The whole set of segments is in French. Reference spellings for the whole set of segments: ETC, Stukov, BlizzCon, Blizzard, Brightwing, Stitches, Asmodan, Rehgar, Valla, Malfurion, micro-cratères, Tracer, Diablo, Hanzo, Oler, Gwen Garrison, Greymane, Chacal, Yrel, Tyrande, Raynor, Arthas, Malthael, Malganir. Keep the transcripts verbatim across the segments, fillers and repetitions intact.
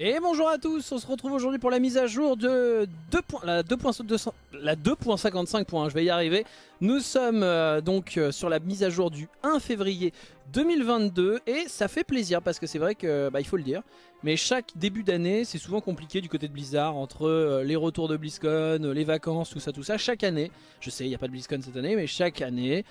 Et bonjour à tous, on se retrouve aujourd'hui pour la mise à jour de deux point cinquante-cinq, je vais y arriver. Nous sommes euh, donc euh, sur la mise à jour du un février deux mille vingt-deux et ça fait plaisir parce que c'est vrai que, bah, il faut le dire, mais chaque début d'année c'est souvent compliqué du côté de Blizzard entre euh, les retours de BlizzCon, les vacances, tout ça, tout ça. Chaque année, je sais il n'y a pas de BlizzCon cette année, mais chaque année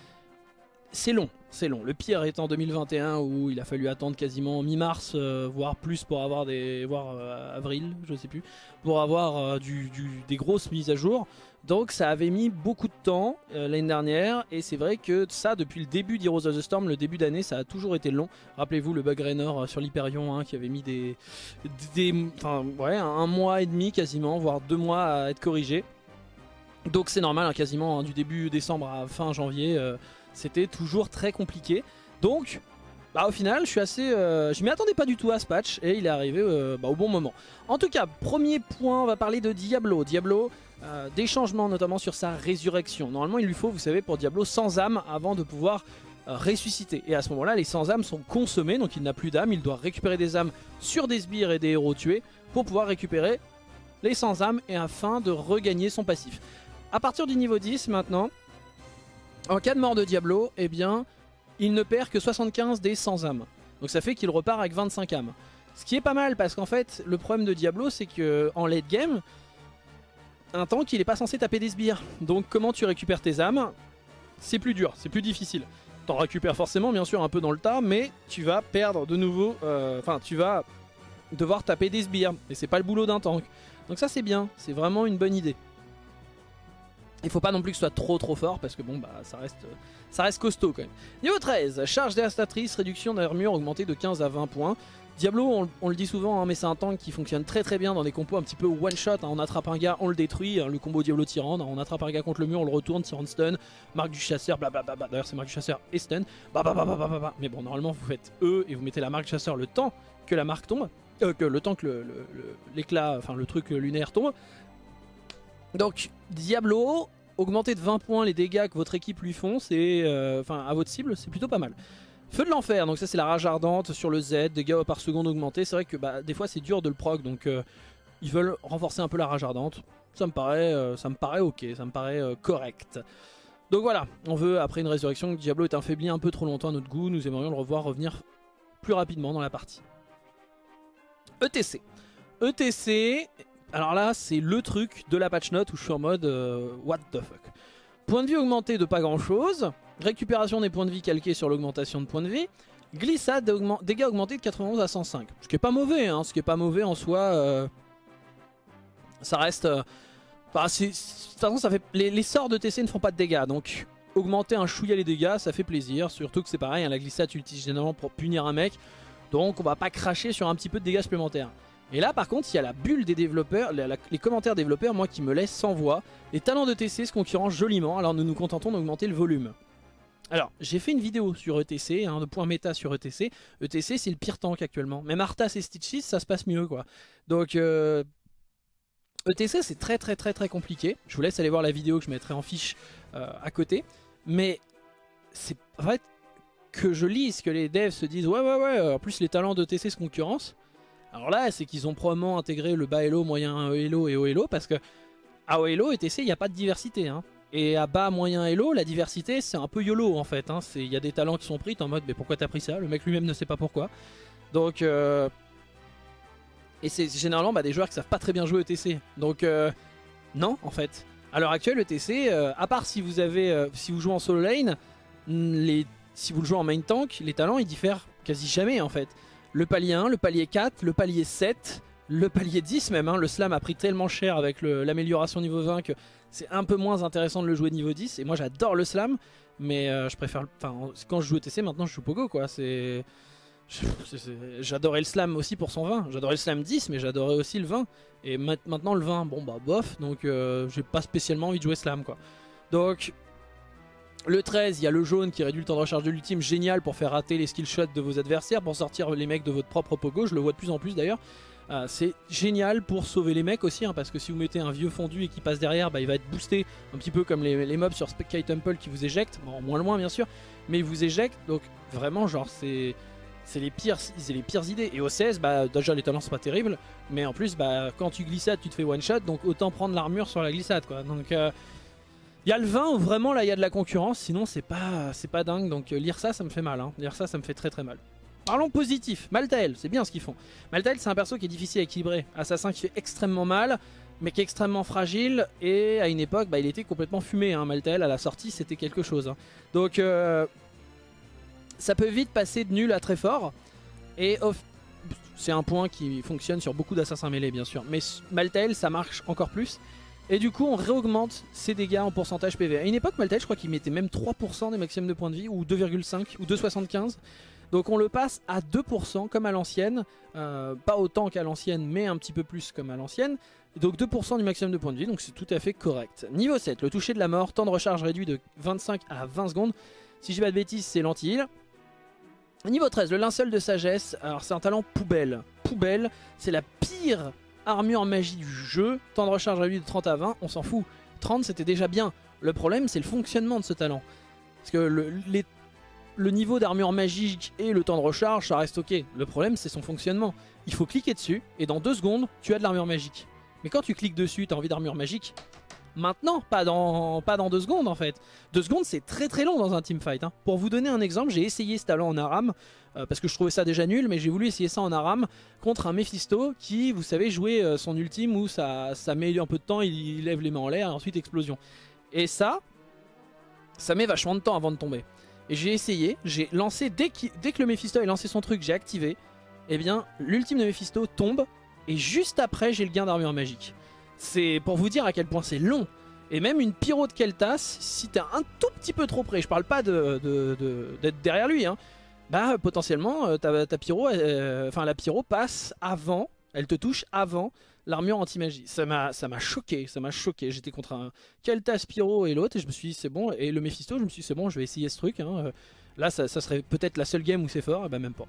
c'est long, c'est long. Le pire étant deux mille vingt et un où il a fallu attendre quasiment mi-mars, euh, voire plus pour avoir des, voire euh, avril, je sais plus, pour avoir euh, du, du, des grosses mises à jour. Donc ça avait mis beaucoup de temps euh, l'année dernière et c'est vrai que ça, depuis le début d'Heroes of the Storm, le début d'année, ça a toujours été long. Rappelez-vous le bug Raynor sur l'Hyperion hein, qui avait mis des, des, enfin ouais, un mois et demi quasiment, voire deux mois à être corrigé. Donc c'est normal, hein, quasiment hein, du début décembre à fin janvier. Euh, C'était toujours très compliqué. Donc, bah, au final, je suis assez. Euh, je m'y attendais pas du tout à ce patch et il est arrivé euh, bah, au bon moment. En tout cas, premier point, on va parler de Diablo. Diablo, euh, des changements notamment sur sa résurrection. Normalement, il lui faut, vous savez, pour Diablo, cent âmes avant de pouvoir euh, ressusciter. Et à ce moment-là, les cent âmes sont consommées, donc il n'a plus d'âmes. Il doit récupérer des âmes sur des sbires et des héros tués pour pouvoir récupérer les cent âmes et afin de regagner son passif. À partir du niveau dix maintenant. En cas de mort de Diablo, eh bien, il ne perd que soixante-quinze des cent âmes. Donc ça fait qu'il repart avec vingt-cinq âmes. Ce qui est pas mal parce qu'en fait, le problème de Diablo, c'est qu'en late game, un tank, il n'est pas censé taper des sbires. Donc comment tu récupères tes âmes? C'est plus dur, c'est plus difficile. T'en récupères forcément, bien sûr, un peu dans le tas, mais tu vas perdre de nouveau... Enfin, euh, tu vas devoir taper des sbires. Et c'est pas le boulot d'un tank. Donc ça, c'est bien. C'est vraiment une bonne idée. Il faut pas non plus que ce soit trop trop fort parce que bon bah ça reste, ça reste costaud quand même. Niveau treize, charge dévastatrice, réduction d'armure augmentée de quinze à vingt points. Diablo, on, on le dit souvent hein, mais c'est un tank qui fonctionne très très bien dans des compos un petit peu one shot. Hein. On attrape un gars, on le détruit, hein, le combo Diablo Tyrande, on attrape un gars contre le mur, on le retourne, Tyrande stun, marque du chasseur, blablabla, d'ailleurs c'est marque du chasseur et stun, blablabla. Mais bon normalement vous faites E et vous mettez la marque du chasseur le temps que la marque tombe, euh, que le temps que l'éclat, enfin le truc lunaire tombe. Donc Diablo, augmenter de vingt points les dégâts que votre équipe lui font, c'est euh, enfin à votre cible, c'est plutôt pas mal. Feu de l'enfer, donc ça c'est la rage ardente sur le Z, dégâts par seconde augmentés. C'est vrai que bah, des fois c'est dur de le proc, donc euh, ils veulent renforcer un peu la rage ardente. Ça me paraît, euh, ça me paraît ok, ça me paraît euh, correct. Donc voilà, on veut après une résurrection que Diablo est affaibli un peu trop longtemps à notre goût. Nous aimerions le revoir revenir plus rapidement dans la partie. E T C, E T C. Alors là, c'est le truc de la patch note où je suis en mode euh, what the fuck. Point de vie augmenté de pas grand chose, récupération des points de vie calqués sur l'augmentation de points de vie, glissade, augment... dégâts augmentés de quatre-vingt-onze à cent cinq. Ce qui est pas mauvais, hein, ce qui est pas mauvais en soi. Euh... Ça reste. Euh... Enfin, de toute façon, ça fait... les, les sorts de T C ne font pas de dégâts, donc augmenter un chouïa les dégâts, ça fait plaisir. Surtout que c'est pareil, hein, la glissade, tu l'utilises généralement pour punir un mec, donc on va pas cracher sur un petit peu de dégâts supplémentaires. Et là par contre il y a la bulle des développeurs, la, la, les commentaires développeurs moi qui me laissent sans voix. Les talents de T C se concurrencent joliment, alors nous nous contentons d'augmenter le volume. Alors j'ai fait une vidéo sur E T C, hein, de point méta sur E T C. E T C c'est le pire tank actuellement, même Arthas et Stitches ça se passe mieux quoi. Donc euh, E T C c'est très très très très compliqué. Je vous laisse aller voir la vidéo que je mettrai en fiche euh, à côté. Mais c'est en fait que je lise que les devs se disent ouais ouais ouais, en plus les talents de E T C se concurrencent. Alors là, c'est qu'ils ont probablement intégré le bas Elo, moyen Elo et haut Elo, parce que à haut Elo, E T C, il n'y a pas de diversité. Hein. Et à bas, moyen Elo, la diversité, c'est un peu YOLO en fait. Il hein. y a des talents qui sont pris, t'es en mode, mais pourquoi t'as pris ça? Le mec lui-même ne sait pas pourquoi. Donc, euh... et c'est généralement bah, des joueurs qui savent pas très bien jouer E T C. Donc, euh... non, en fait. À l'heure actuelle, E T C, euh, à part si vous, avez, euh, si vous jouez en solo lane, les... si vous le jouez en main tank, les talents, ils diffèrent quasi jamais en fait. Le palier un, le palier quatre, le palier sept, le palier dix même. Hein. Le slam a pris tellement cher avec l'amélioration niveau vingt que c'est un peu moins intéressant de le jouer niveau dix. Et moi j'adore le slam, mais euh, je préfère. Enfin, quand je joue E T C maintenant je joue Pogo quoi. C'est. J'adorais le slam aussi pour son vingt. J'adorais le slam dix, mais j'adorais aussi le vingt. Et ma maintenant le vingt, bon bah bof. Donc euh, j'ai pas spécialement envie de jouer slam quoi. Donc. Le treize, il y a le jaune qui réduit le temps de recharge de l'ultime, génial pour faire rater les skill shots de vos adversaires, pour sortir les mecs de votre propre pogo, je le vois de plus en plus d'ailleurs. Euh, c'est génial pour sauver les mecs aussi, hein, parce que si vous mettez un vieux fondu et qu'il passe derrière, bah, il va être boosté, un petit peu comme les, les mobs sur Sky Temple qui vous éjectent, bon, moins loin bien sûr, mais ils vous éjectent, donc vraiment genre c'est c'est les pires, c'est les pires idées. Et O C S, bah déjà les talents c'est pas terrible, mais en plus bah quand tu glissades tu te fais one shot, donc autant prendre l'armure sur la glissade quoi. Donc il euh, y a le vin où vraiment là il y a de la concurrence, sinon c'est pas c'est pas dingue. Donc euh, lire ça ça me fait mal, hein. Lire ça ça me fait très très mal. Parlons positif, Malthael, c'est bien ce qu'ils font. Malthael c'est un perso qui est difficile à équilibrer, assassin qui fait extrêmement mal, mais qui est extrêmement fragile, et à une époque bah, il était complètement fumé, hein. Malthael à la sortie c'était quelque chose, hein. Donc euh, ça peut vite passer de nul à très fort, et c'est un point qui fonctionne sur beaucoup d'assassins mêlés bien sûr, mais Malthael ça marche encore plus, et du coup on réaugmente ses dégâts en pourcentage P V. À une époque Malthael je crois qu'il mettait même trois pour cent des maximums de points de vie, ou deux virgule cinq, ou deux virgule soixante-quinze. Donc on le passe à deux pour cent comme à l'ancienne, euh, pas autant qu'à l'ancienne mais un petit peu plus comme à l'ancienne. Donc deux pour cent du maximum de points de vie, donc c'est tout à fait correct. Niveau sept, le toucher de la mort, temps de recharge réduit de vingt-cinq à vingt secondes. Si j'ai pas de bêtises c'est l'anti-heal. Niveau treize, le linceul de sagesse, alors c'est un talent poubelle. Poubelle, c'est la pire armure magie du jeu, temps de recharge réduit de trente à vingt, on s'en fout. trente c'était déjà bien, le problème c'est le fonctionnement de ce talent. Parce que le, les Le niveau d'armure magique et le temps de recharge, ça reste ok. Le problème, c'est son fonctionnement. Il faut cliquer dessus, et dans deux secondes, tu as de l'armure magique. Mais quand tu cliques dessus, tu as envie d'armure magique, maintenant, pas dans, pas dans deux secondes en fait. Deux secondes, c'est très très long dans un teamfight, hein. Pour vous donner un exemple, j'ai essayé ce talent en Aram, euh, parce que je trouvais ça déjà nul, mais j'ai voulu essayer ça en Aram contre un Mephisto qui, vous savez, jouait euh, son ultime où ça, ça met un peu de temps, il, il lève les mains en l'air, et ensuite explosion. Et ça, ça met vachement de temps avant de tomber. Et j'ai essayé, j'ai lancé, dès, qu dès que le Mephisto a lancé son truc, j'ai activé, et eh bien l'ultime de Mephisto tombe, et juste après j'ai le gain d'armure magique. C'est pour vous dire à quel point c'est long. Et même une pyro de Keltas, si t'es un tout petit peu trop près, je parle pas d'être de, de, de, derrière lui, hein, bah potentiellement ta, ta pyro, euh, enfin la pyro passe avant, elle te touche avant l'armure anti-magie. Ça m'a choqué, ça m'a choqué. J'étais contre un Keltas, Pyro et l'autre, et je me suis dit c'est bon, et le Mephisto, je me suis dit c'est bon, je vais essayer ce truc, hein. Là ça, ça serait peut-être la seule game où c'est fort, et bah même pas.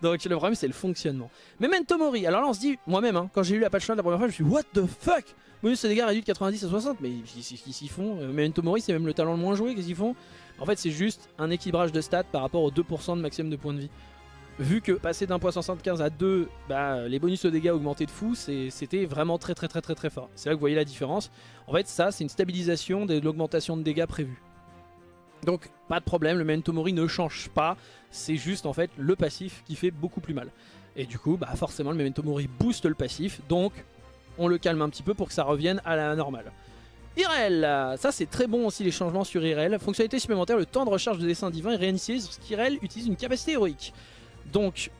Donc le problème c'est le fonctionnement. Memento Mori, alors là on se dit, moi-même, hein, quand j'ai lu la patch note la première fois, je me suis dit what the fuck, bonus de dégâts réduit de quatre-vingt-dix à soixante, mais qu'est-ce qu'ils font? Memento Mori c'est même le talent le moins joué, qu'est-ce qu'ils font? En fait c'est juste un équilibrage de stats par rapport aux deux pour cent de maximum de points de vie. Vu que passer d'un point soixante-quinze à deux, bah, les bonus de dégâts augmentaient de fou, c'était vraiment très très très très très fort. C'est là que vous voyez la différence. En fait ça c'est une stabilisation de l'augmentation de dégâts prévue. Donc pas de problème, le Memento Mori ne change pas, c'est juste en fait le passif qui fait beaucoup plus mal. Et du coup bah, forcément le Memento Mori booste le passif, donc on le calme un petit peu pour que ça revienne à la normale. Yrel, ça c'est très bon aussi les changements sur Yrel. Fonctionnalité supplémentaire, le temps de recharge de dessin divin est réinitialisé parce qu'Yrel utilise une capacité héroïque. Donc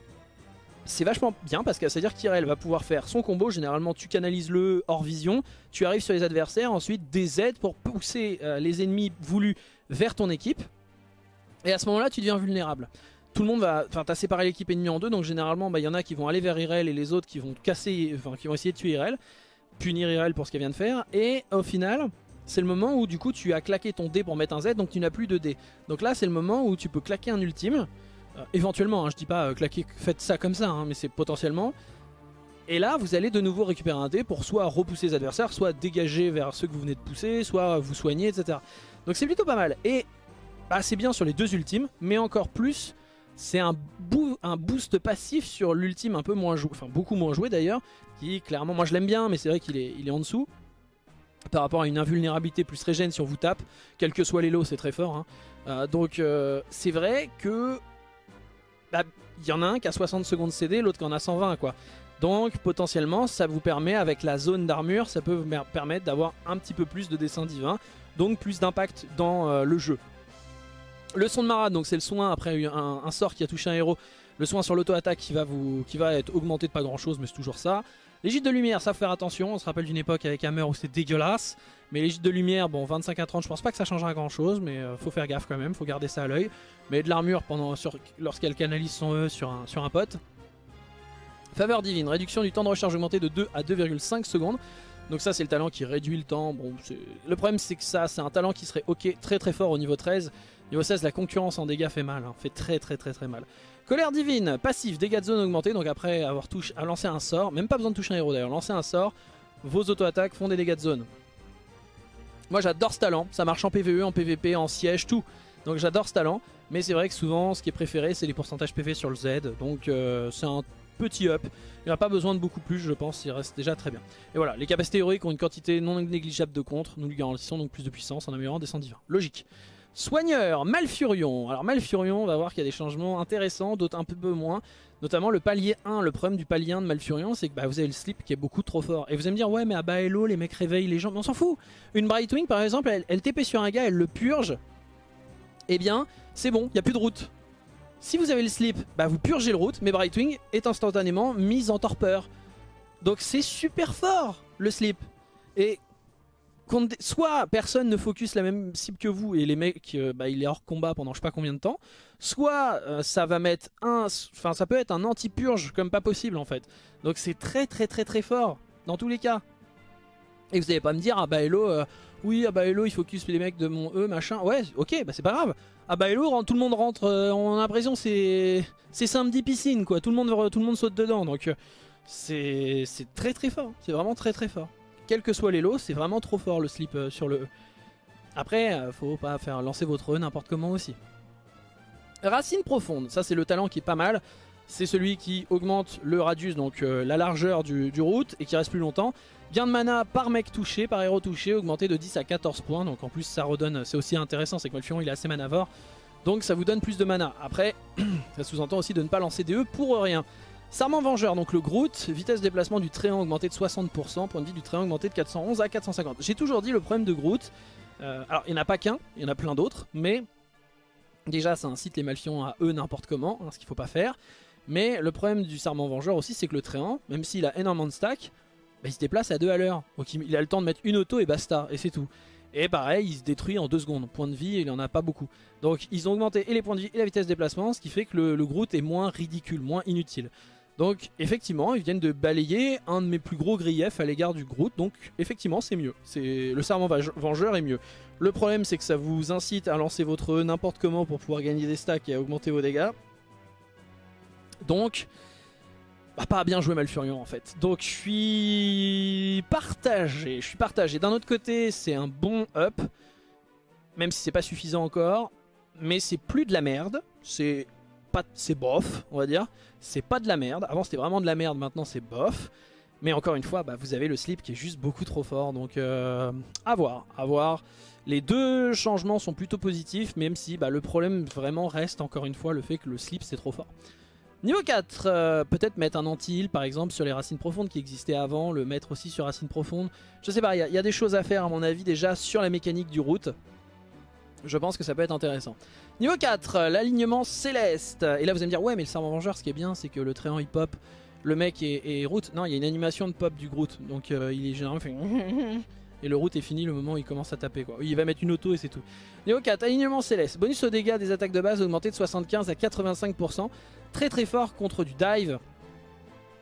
c'est vachement bien parce que ça veut dire qu'Yrel va pouvoir faire son combo, généralement tu canalises le hors vision, tu arrives sur les adversaires, ensuite des aides pour pousser euh, les ennemis voulus vers ton équipe, et à ce moment là tu deviens vulnérable. Tout le monde va, enfin t'as séparé l'équipe ennemie en deux, donc généralement il bah, y en a qui vont aller vers Yrel et les autres qui vont casser, enfin qui vont essayer de tuer Yrel, punir Yrel pour ce qu'elle vient de faire, et au final c'est le moment où du coup tu as claqué ton dé pour mettre un Z, donc tu n'as plus de dé. Donc là c'est le moment où tu peux claquer un ultime. Euh, éventuellement, hein, je dis pas euh, claquer, faites ça comme ça, hein, mais c'est potentiellement. Et là, vous allez de nouveau récupérer un dé pour soit repousser les adversaires, soit dégager vers ceux que vous venez de pousser, soit vous soigner, et cetera. Donc c'est plutôt pas mal. Et bah, c'est bien sur les deux ultimes, mais encore plus, c'est un, bo un boost passif sur l'ultime un peu moins joué, enfin beaucoup moins joué d'ailleurs, qui clairement, moi je l'aime bien, mais c'est vrai qu'il est, il est en dessous. Par rapport à une invulnérabilité plus régène si on vous tape, quel que soit l'élo, c'est très fort, hein. Euh, donc euh, c'est vrai que... Bah, il y en a un qui a soixante secondes C D, l'autre qui en a cent vingt quoi. Donc potentiellement ça vous permet, avec la zone d'armure, ça peut vous permettre d'avoir un petit peu plus de dessin divin, donc plus d'impact dans euh, le jeu. Le son de Marat, donc c'est le soin après un, un sort qui a touché un héros, le soin sur l'auto-attaque qui va vous, qui va être augmenté de pas grand chose, mais c'est toujours ça. L'égide de lumière, ça faut faire attention, on se rappelle d'une époque avec Hammer où c'était dégueulasse, mais l'égide de lumière, bon vingt-cinq à trente, je pense pas que ça changera grand chose, mais euh, faut faire gaffe quand même, faut garder ça à l'œil. Mais de l'armure lorsqu'elle canalise son E sur un, sur un pote. Faveur divine, réduction du temps de recharge augmenté de deux à deux virgule cinq secondes, donc ça c'est le talent qui réduit le temps. Bon, le problème c'est que ça, c'est un talent qui serait ok très très fort au niveau treize, niveau seize la concurrence en dégâts fait mal, hein. Fait très très très très mal. Colère divine, passif, dégâts de zone augmentés, donc après avoir touché, lancé un sort, même pas besoin de toucher un héros d'ailleurs, lancer un sort, vos auto-attaques font des dégâts de zone. Moi j'adore ce talent, ça marche en P V E, en P V P, en siège, tout. Donc j'adore ce talent, mais c'est vrai que souvent ce qui est préféré c'est les pourcentages P V sur le Z, donc euh, c'est un petit up. Il n'y a pas besoin de beaucoup plus, je pense, il reste déjà très bien. Et voilà, les capacités héroïques ont une quantité non négligeable de contre, nous lui garantissons donc plus de puissance en améliorant des cent divins. Logique. Soigneur, Malfurion. Alors Malfurion, on va voir qu'il y a des changements intéressants, d'autres un peu moins, notamment le palier un. Le problème du palier un de Malfurion, c'est que bah, vous avez le slip qui est beaucoup trop fort. Et vous allez me dire, ouais mais à bas Hello, les mecs réveillent les gens, mais on s'en fout. Une Brightwing par exemple, elle, elle T P sur un gars, elle le purge, et eh bien c'est bon, il n'y a plus de route. Si vous avez le slip, bah vous purgez le route, mais Brightwing est instantanément mise en torpeur. Donc c'est super fort le slip. Et soit personne ne focus la même cible que vous et les mecs, euh, bah, il est hors combat pendant je sais pas combien de temps. Soit euh, ça va mettre un, enfin ça peut être un anti-purge comme pas possible en fait. Donc c'est très très très très fort dans tous les cas. Et vous n'allez pas me dire, ah bah hello, euh, oui, ah bah hello, il focus les mecs de mon E, machin. Ouais, ok, bah c'est pas grave. Ah bah hello, tout le monde rentre, euh, on a l'impression c'est c'est samedi piscine quoi, tout le monde, tout le monde saute dedans, donc euh, c'est très très fort, c'est vraiment très très fort. Quel que soit l'elo, c'est vraiment trop fort le slip euh, sur le E. Après, euh, faut pas faire lancer votre E n'importe comment aussi. Racine profonde, ça c'est le talent qui est pas mal. C'est celui qui augmente le radius, donc euh, la largeur du, du route, et qui reste plus longtemps. Gain de mana par mec touché, par héros touché, augmenté de dix à quatorze points. Donc en plus ça redonne, c'est aussi intéressant, c'est que Malfurion il est assez manavore. Donc ça vous donne plus de mana. Après, ça sous-entend aussi de ne pas lancer des E pour rien. Sarment Vengeur, donc le Groot, vitesse de déplacement du trait augmentée de soixante pour cent, point de vie du trait augmenté de quatre cent onze à quatre cent cinquante. J'ai toujours dit le problème de Groot, euh, alors il n'y en a pas qu'un, il y en a plein d'autres, mais déjà ça incite les Malfions à eux n'importe comment, hein, ce qu'il ne faut pas faire. Mais le problème du Sarment Vengeur aussi, c'est que le tréant, même s'il a énormément de stack, bah, il se déplace à deux à l'heure. Donc il a le temps de mettre une auto et basta, et c'est tout. Et pareil, il se détruit en deux secondes. Point de vie, il en a pas beaucoup. Donc ils ont augmenté et les points de vie et la vitesse de déplacement, ce qui fait que le, le Groot est moins ridicule, moins inutile. Donc effectivement, ils viennent de balayer un de mes plus gros griefs à l'égard du Groot. Donc effectivement, c'est mieux. Le Sarment Vengeur est mieux. Le problème, c'est que ça vous incite à lancer votre E n'importe comment pour pouvoir gagner des stacks et à augmenter vos dégâts. Donc, bah, pas bien joué Malfurion en fait. Donc je suis partagé, je suis partagé. D'un autre côté, c'est un bon up, même si c'est pas suffisant encore, mais c'est plus de la merde, c'est pas, c'est bof, on va dire. C'est pas de la merde, avant c'était vraiment de la merde, maintenant c'est bof. Mais encore une fois, bah, vous avez le slip qui est juste beaucoup trop fort, donc euh, à voir, à voir. Les deux changements sont plutôt positifs, même si bah, le problème vraiment reste encore une fois le fait que le slip c'est trop fort. Niveau quatre, euh, peut-être mettre un anti-heal par exemple sur les racines profondes qui existaient avant, le mettre aussi sur racines profondes. Je sais pas, il y, y a des choses à faire à mon avis déjà sur la mécanique du route. Je pense que ça peut être intéressant. Niveau quatre, euh, l'alignement céleste. Et là vous allez me dire, ouais mais le Sarment Vengeur ce qui est bien c'est que le tréant il pop, le mec est, est route. Non, il y a une animation de pop du Groot, donc euh, il est généralement fait... Et le route est fini le moment où il commence à taper quoi. Il va mettre une auto et c'est tout. Niveau quatre, alignement céleste. Bonus aux dégâts des attaques de base augmenté de soixante-quinze à quatre-vingt-cinq pour cent. Très très fort contre du dive.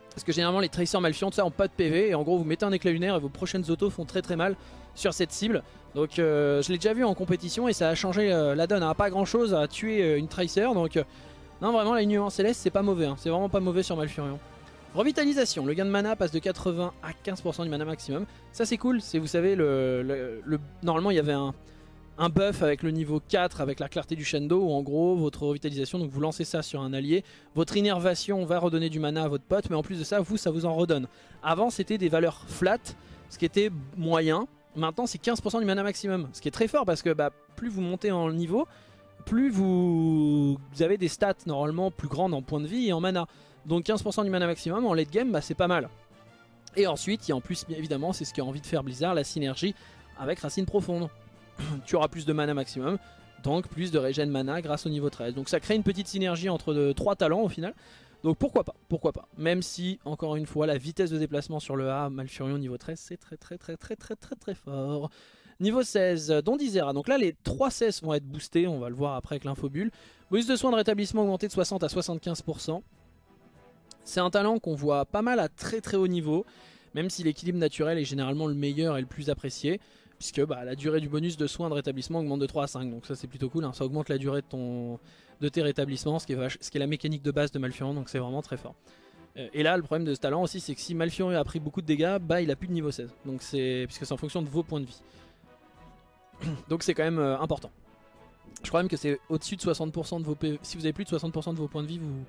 Parce que généralement les Tracer Malfions n'ont pas de P V. Et en gros vous mettez un éclat lunaire et vos prochaines autos font très très mal sur cette cible. Donc euh, je l'ai déjà vu en compétition et ça a changé euh, la donne. Hein. Pas grand chose à tuer euh, une Tracer. Donc euh, non vraiment l'alignement céleste c'est pas mauvais. Hein. C'est vraiment pas mauvais sur Malfurion. Revitalisation, le gain de mana passe de quatre-vingts à quinze pour cent du mana maximum. Ça c'est cool, c'est vous savez, le, le, le, normalement il y avait un, un buff avec le niveau quatre, avec la clarté du Shendo, où en gros votre revitalisation, donc vous lancez ça sur un allié, votre innervation va redonner du mana à votre pote, mais en plus de ça, vous, ça vous en redonne. Avant c'était des valeurs flat, ce qui était moyen, maintenant c'est quinze pour cent du mana maximum, ce qui est très fort parce que bah, plus vous montez en niveau, plus vous, vous avez des stats normalement plus grandes en points de vie et en mana. Donc quinze pour cent du mana maximum en late game, bah, c'est pas mal. Et ensuite, il y a en plus, évidemment, c'est ce qu'a envie de faire Blizzard, la synergie avec Racine Profonde. Tu auras plus de mana maximum, donc plus de régène mana grâce au niveau treize. Donc ça crée une petite synergie entre de, trois talents au final. Donc pourquoi pas, pourquoi pas. Même si, encore une fois, la vitesse de déplacement sur le A, Malfurion niveau treize, c'est très très très très très très très fort. Niveau seize, Don d'Isera. Donc là, les trois seize vont être boostés, on va le voir après avec l'infobule. Bonus de soins de rétablissement augmenté de soixante à soixante-quinze pour cent. C'est un talent qu'on voit pas mal à très très haut niveau, même si l'équilibre naturel est généralement le meilleur et le plus apprécié, puisque bah, la durée du bonus de soins de rétablissement augmente de trois à cinq, donc ça c'est plutôt cool, hein. Ça augmente la durée de, ton... de tes rétablissements, ce qui, est vache... ce qui est la mécanique de base de Malfurion, donc c'est vraiment très fort. Euh, et là le problème de ce talent aussi c'est que si Malfurion a pris beaucoup de dégâts, bah il a plus de niveau seize, donc puisque c'est en fonction de vos points de vie. Donc c'est quand même euh, important. Je crois même que c'est au-dessus de soixante pour cent de vos P V. Si vous avez plus de soixante pour cent de vos points de vie, vous,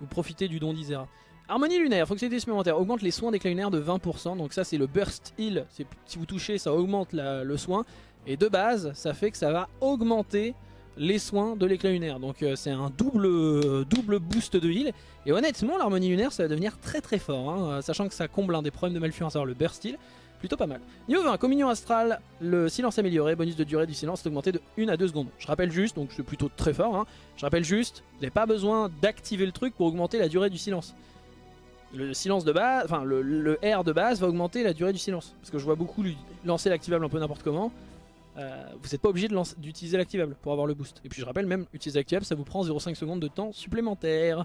vous profitez du don d'Isera. Harmonie lunaire, fonctionnalité supplémentaire, augmente les soins d'éclat lunaire de vingt pour cent. Donc ça c'est le burst heal, si vous touchez ça augmente la, le soin. Et de base ça fait que ça va augmenter les soins de l'éclat lunaire. Donc euh, c'est un double, euh, double boost de heal. Et honnêtement l'harmonie lunaire ça va devenir très très fort hein, sachant que ça comble un des problèmes de Malfurion, à savoir le burst heal. Plutôt pas mal. Niveau vingt, communion astrale, le silence amélioré, bonus de durée du silence est augmenté de une à deux secondes. Je rappelle juste, donc c'est plutôt très fort, hein, je rappelle juste, vous n'avez pas besoin d'activer le truc pour augmenter la durée du silence. Le silence de base, enfin le, le R de base va augmenter la durée du silence. Parce que je vois beaucoup lui lancer l'activable un peu n'importe comment. Euh, vous n'êtes pas obligé d'utiliser l'activable pour avoir le boost. Et puis je rappelle même, utiliser l'activable ça vous prend zéro virgule cinq secondes de temps supplémentaire.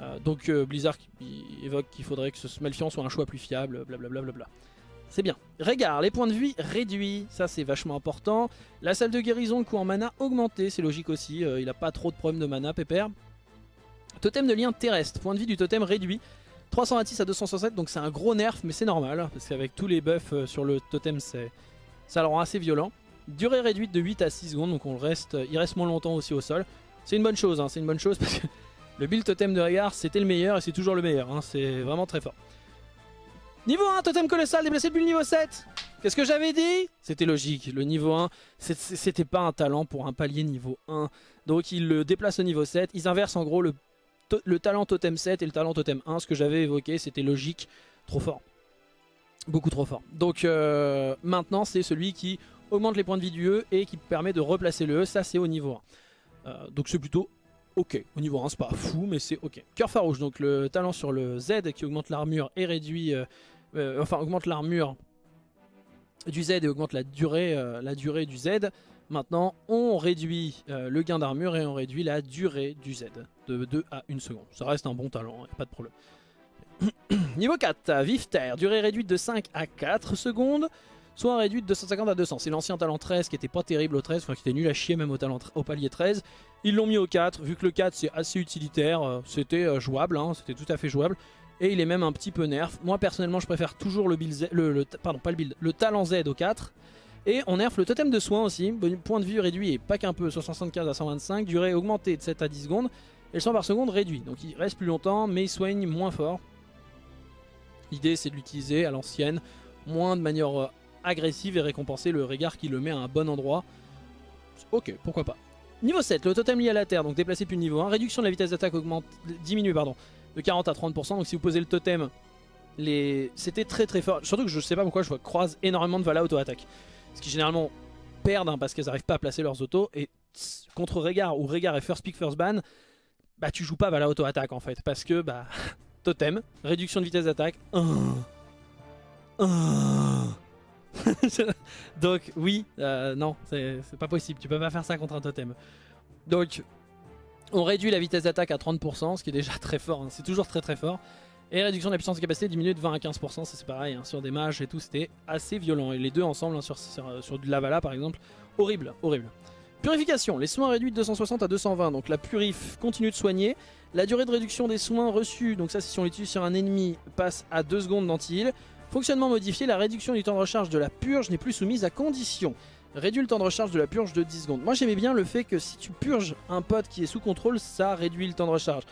Euh, donc euh, Blizzard il évoque qu'il faudrait que ce Malfurion soit un choix plus fiable, blablabla. Bla bla bla. C'est bien. Rehgar, les points de vie réduits, ça c'est vachement important. La salle de guérison, le coût en mana augmenté, c'est logique aussi, euh, il n'a pas trop de problèmes de mana, pépère. Totem de lien terrestre, point de vie du totem réduit, trois cent vingt-six à deux cent soixante-sept, donc c'est un gros nerf, mais c'est normal, parce qu'avec tous les buffs sur le totem, ça le rend assez violent. Durée réduite de huit à six secondes, donc on reste, il reste moins longtemps aussi au sol. C'est une bonne chose, hein, c'est une bonne chose, parce que le build totem de Rehgar, c'était le meilleur, et c'est toujours le meilleur, hein, c'est vraiment très fort. Niveau un, totem colossal, déplacer depuis le niveau sept. Qu'est-ce que j'avais dit? C'était logique, le niveau un, c'était pas un talent pour un palier niveau un. Donc ils le déplacent au niveau sept, ils inversent en gros le, le talent totem sept et le talent totem un. Ce que j'avais évoqué, c'était logique, trop fort. Beaucoup trop fort. Donc euh, maintenant c'est celui qui augmente les points de vie du E et qui permet de replacer le E, ça c'est au niveau un. Euh, donc c'est plutôt... ok, au niveau un c'est pas fou mais c'est ok. Cœur farouche, donc le talent sur le Z qui augmente l'armure et réduit, euh, euh, enfin augmente l'armure du Z et augmente la durée, euh, la durée du Z. Maintenant on réduit euh, le gain d'armure et on réduit la durée du Z de deux à une seconde. Ça reste un bon talent, hein, pas de problème. Niveau quatre, vif terre, durée réduite de cinq à quatre secondes. Soit réduite de deux cent cinquante à deux cents. C'est l'ancien talent treize qui était pas terrible au treize, enfin qui était nul à chier même au, talent au palier treize. Ils l'ont mis au quatre, vu que le quatre c'est assez utilitaire, euh, c'était euh, jouable, hein, c'était tout à fait jouable. Et il est même un petit peu nerf. Moi personnellement je préfère toujours le, build Z, le, le, pardon, pas le, build, le talent Z au quatre. Et on nerf le totem de soin aussi, point de vue réduit et pas qu'un peu, sur soixante-quinze à cent vingt-cinq, durée augmentée de sept à dix secondes, et le soin par seconde réduit. Donc il reste plus longtemps mais il soigne moins fort. L'idée c'est de l'utiliser à l'ancienne, moins de manière... Euh, agressive et récompenser le Rehgar qui le met à un bon endroit. Ok, pourquoi pas. Niveau sept, le totem lié à la terre, donc déplacé depuis le niveau un. Réduction de la vitesse d'attaque augmente, diminue pardon, de quarante à trente pour cent. Donc si vous posez le totem, les... c'était très très fort. Surtout que je sais pas pourquoi je vois croise énormément de Valla auto-attaque. Ce qui généralement perdent hein, parce qu'elles n'arrivent pas à placer leurs autos. Et tss, contre Rehgar ou Rehgar et first pick first ban, bah tu joues pas Valla auto-attaque en fait. Parce que bah, totem, réduction de vitesse d'attaque. Donc oui, euh, non, c'est pas possible, tu peux pas faire ça contre un totem. Donc on réduit la vitesse d'attaque à trente pour cent, ce qui est déjà très fort, hein, c'est toujours très très fort. Et réduction de la puissance de capacité diminue de vingt à quinze pour cent, c'est pareil, hein, sur des mages et tout, c'était assez violent. Et les deux ensemble, hein, sur, sur, sur de la Valla par exemple, horrible, horrible. Purification, les soins réduits de deux cent soixante à deux cent vingt, donc la purif continue de soigner. La durée de réduction des soins reçus, donc ça si on l'utilise sur un ennemi, passe à deux secondes d'anti-heal. Fonctionnement modifié, la réduction du temps de recharge de la purge n'est plus soumise à condition. Réduit le temps de recharge de la purge de dix secondes. Moi j'aimais bien le fait que si tu purges un pote qui est sous contrôle, ça réduit le temps de recharge.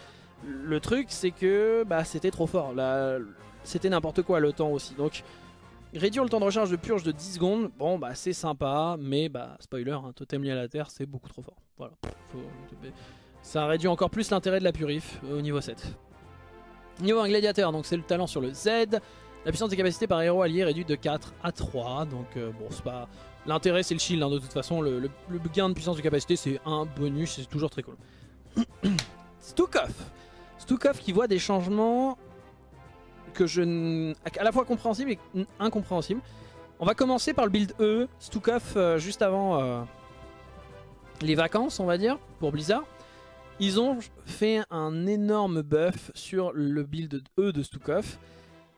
Le truc c'est que bah, c'était trop fort, la... c'était n'importe quoi le temps aussi. Donc réduire le temps de recharge de purge de dix secondes, bon bah c'est sympa, mais bah spoiler, un hein, totem lié à la terre c'est beaucoup trop fort. Voilà, faut... ça réduit encore plus l'intérêt de la purif au niveau sept. Niveau un gladiateur, donc c'est le talent sur le Z. La puissance des capacités par héros allié réduite de quatre à trois, donc euh, bon c'est pas... L'intérêt c'est le shield, hein, de toute façon, le, le, le gain de puissance de capacité c'est un bonus, c'est toujours très cool. Stukov Stukov qui voit des changements que je n... à la fois compréhensibles et incompréhensibles. On va commencer par le build E, Stukov euh, juste avant euh, les vacances on va dire, pour Blizzard. Ils ont fait un énorme buff sur le build E de Stukov,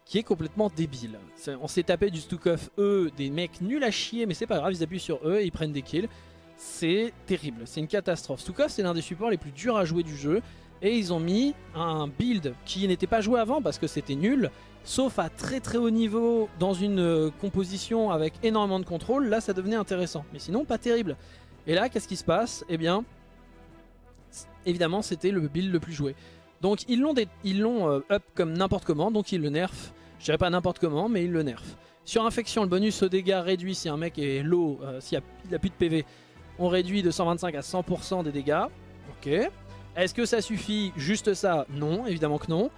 qui est complètement débile. On s'est tapé du Stukov E, des mecs nuls à chier, mais c'est pas grave, ils appuient sur E et ils prennent des kills. C'est terrible, c'est une catastrophe. Stukov c'est l'un des supports les plus durs à jouer du jeu, et ils ont mis un build qui n'était pas joué avant parce que c'était nul, sauf à très très haut niveau, dans une composition avec énormément de contrôle, là ça devenait intéressant, mais sinon pas terrible. Et là, qu'est-ce qui se passe? Eh bien, évidemment, c'était le build le plus joué. Donc ils l'ont dé... euh, up comme n'importe comment, donc ils le nerfent. Je dirais pas n'importe comment, mais ils le nerfent. Sur infection, le bonus aux dégâts réduit si un mec est low, euh, s'il n'a plus de P V. On réduit de cent vingt-cinq à cent pour cent des dégâts. Ok. Est-ce que ça suffit juste ça? Non, évidemment que non.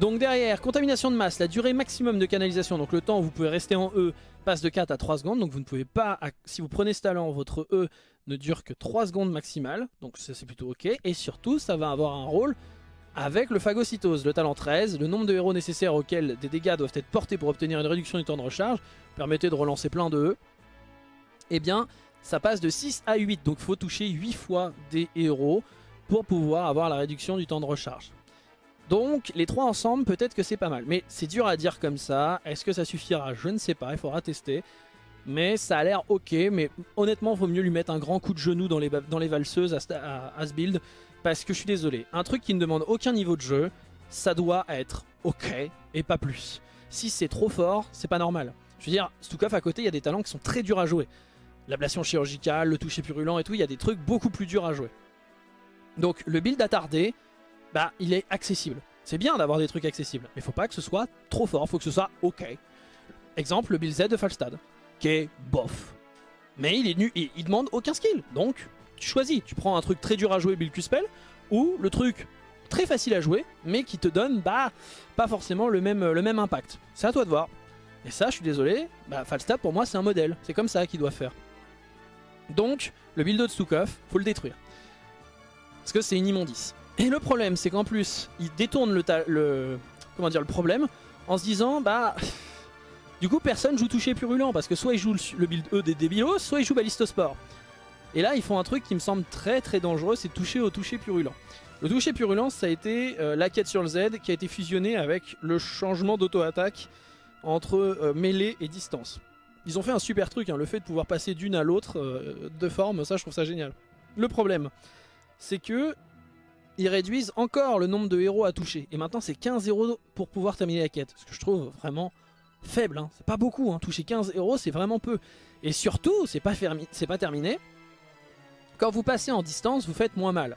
Donc derrière, contamination de masse, la durée maximum de canalisation, donc le temps où vous pouvez rester en E, passe de quatre à trois secondes. Donc vous ne pouvez pas, si vous prenez ce talent, votre E ne dure que trois secondes maximales. Donc ça c'est plutôt ok. Et surtout, ça va avoir un rôle avec le phagocytose, le talent treize. Le nombre de héros nécessaires auxquels des dégâts doivent être portés pour obtenir une réduction du temps de recharge, permettez de relancer plein de E. Eh bien, ça passe de six à huit. Donc il faut toucher huit fois des héros pour pouvoir avoir la réduction du temps de recharge. Donc les trois ensemble, peut-être que c'est pas mal, mais c'est dur à dire comme ça. Est-ce que ça suffira? Je ne sais pas, il faudra tester. Mais ça a l'air ok, mais honnêtement il vaut mieux lui mettre un grand coup de genou dans les, dans les valseuses à, à, à ce build, parce que je suis désolé, un truc qui ne demande aucun niveau de jeu, ça doit être ok et pas plus. Si c'est trop fort, c'est pas normal. Je veux dire, Stukov à côté, il y a des talents qui sont très durs à jouer. L'ablation chirurgicale, le toucher purulent et tout, il y a des trucs beaucoup plus durs à jouer. Donc le build attardé, bah, il est accessible. C'est bien d'avoir des trucs accessibles, mais faut pas que ce soit trop fort, faut que ce soit ok. Exemple, le build Z de Falstad, qui est bof. Mais il est nu, il, il demande aucun skill, donc tu choisis. Tu prends un truc très dur à jouer, build Q-Spell, ou le truc très facile à jouer, mais qui te donne bah, pas forcément le même, le même impact. C'est à toi de voir. Et ça, je suis désolé, bah, Falstad pour moi c'est un modèle, c'est comme ça qu'il doit faire. Donc, le build de Stukov, faut le détruire. Parce que c'est une immondice. Et le problème, c'est qu'en plus, il détourne le, le, comment dire, le problème en se disant, bah, du coup, personne joue toucher purulent, parce que soit il joue le, le build E des débilos, soit il joue balistosport. Et là, ils font un truc qui me semble très très dangereux, c'est toucher au toucher purulent. Le toucher purulent, ça a été euh, la quête sur le Z, qui a été fusionnée avec le changement d'auto-attaque entre euh, mêlée et distance. Ils ont fait un super truc, hein, le fait de pouvoir passer d'une à l'autre, euh, de forme, ça je trouve ça génial. Le problème, c'est que ils réduisent encore le nombre de héros à toucher. Et maintenant c'est quinze héros pour pouvoir terminer la quête. Ce que je trouve vraiment faible. Hein. C'est pas beaucoup. Hein. Toucher quinze héros c'est vraiment peu. Et surtout c'est pas, pas terminé. Quand vous passez en distance vous faites moins mal.